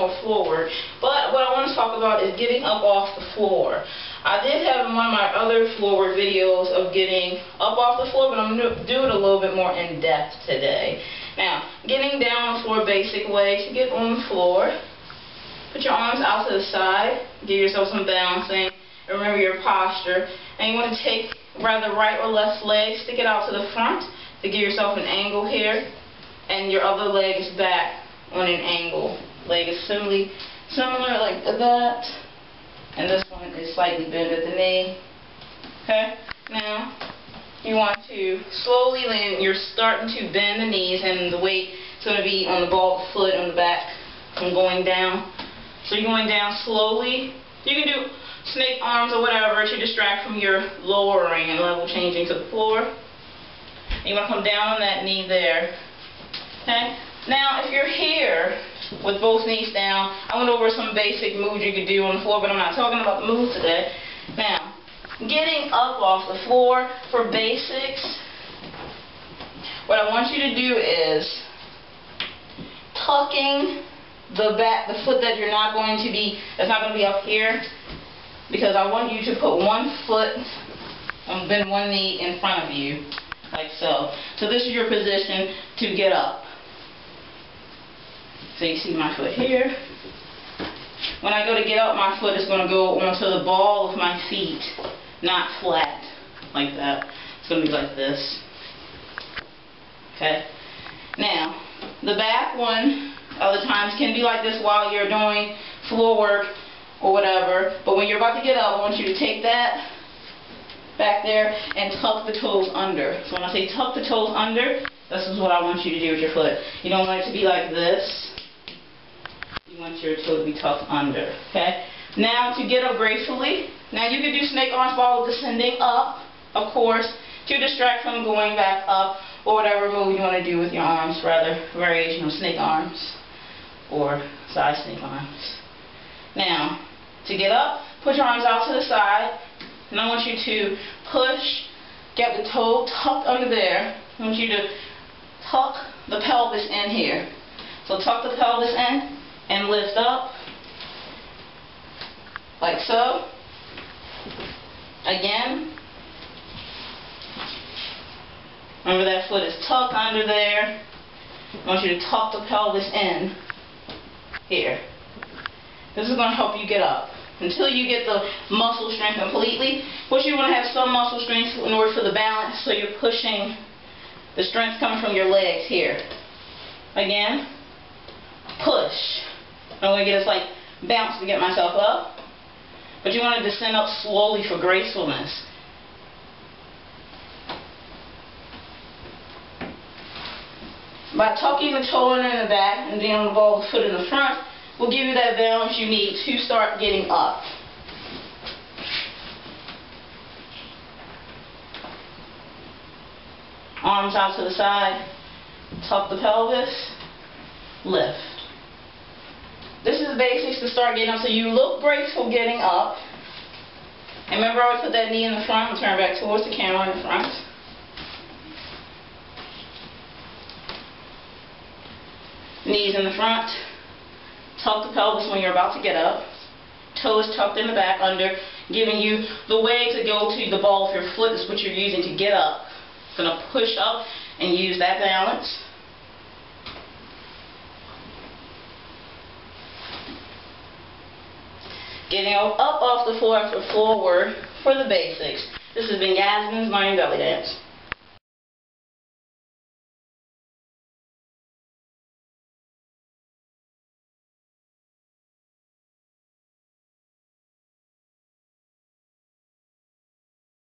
more forward. But what I want to talk about is getting up off the floor. I did have in one of my other floorwork videos of getting up off the floor, but I'm going to do it a little bit more in depth today. Now, getting down on the floor, basic way to get on the floor. Put your arms out to the side. Give yourself some balancing. Remember your posture. And you want to take rather right or left leg, stick it out to the front to give yourself an angle here. And your other leg is back on an angle. Leg is similar like that. And this one is slightly bent at the knee. Okay? Now, you want to slowly land. You're starting to bend the knees, and the weight is going to be on the ball of the foot on the back from going down. So you're going down slowly. You can do snake arms or whatever to distract from your lowering and level changing to the floor. And you want to come down on that knee there. Okay? Now, if you're here with both knees down, I went over some basic moves you could do on the floor, but I'm not talking about the moves today. Now, getting up off the floor for basics, what I want you to do is tucking the foot that you're not going to be, that's not going to be up here, because I want you to put one foot and bend one knee in front of you, like so. So this is your position to get up. So you see my foot here. When I go to get up, my foot is going to go onto the ball of my feet, not flat, like that. It's going to be like this. Okay? Now, the back one, other times, can be like this while you're doing floor work or whatever. But when you're about to get up, I want you to take that back there and tuck the toes under. So when I say tuck the toes under, this is what I want you to do with your foot. You don't want it to be like this. You want your toe to be tucked under. Okay? Now, to get up gracefully. Now, you can do snake arms while descending up, of course, to distract from going back up, or whatever move you want to do with your arms, rather variation of snake arms or side snake arms. Now, to get up, put your arms out to the side, and I want you to push, get the toe tucked under there. I want you to tuck the pelvis in here. So tuck the pelvis in and lift up, like so. Again. Remember that foot is tucked under there. I want you to tuck the pelvis in here. This is going to help you get up. Until you get the muscle strength completely, but you want to have some muscle strength in order for the balance, so you're pushing the strength coming from your legs here. Again, push. I'm going to get this like bounce to get myself up, but you want to descend up slowly for gracefulness. By tucking the toe in the back and then on the ball of the foot in the front, will give you that balance you need to start getting up. Arms out to the side, tuck the pelvis, lift. This is the basics to start getting up, so you look graceful getting up. And remember, I always put that knee in the front and turn back towards the camera in the front. Knees in the front. Tuck the pelvis when you're about to get up. Toes tucked in the back under, giving you the way to go to the ball of your foot is what you're using to get up. It's going to push up and use that balance. Getting up off the floor after forward for the basics. This has been Yasaman's Mind Belly Dance.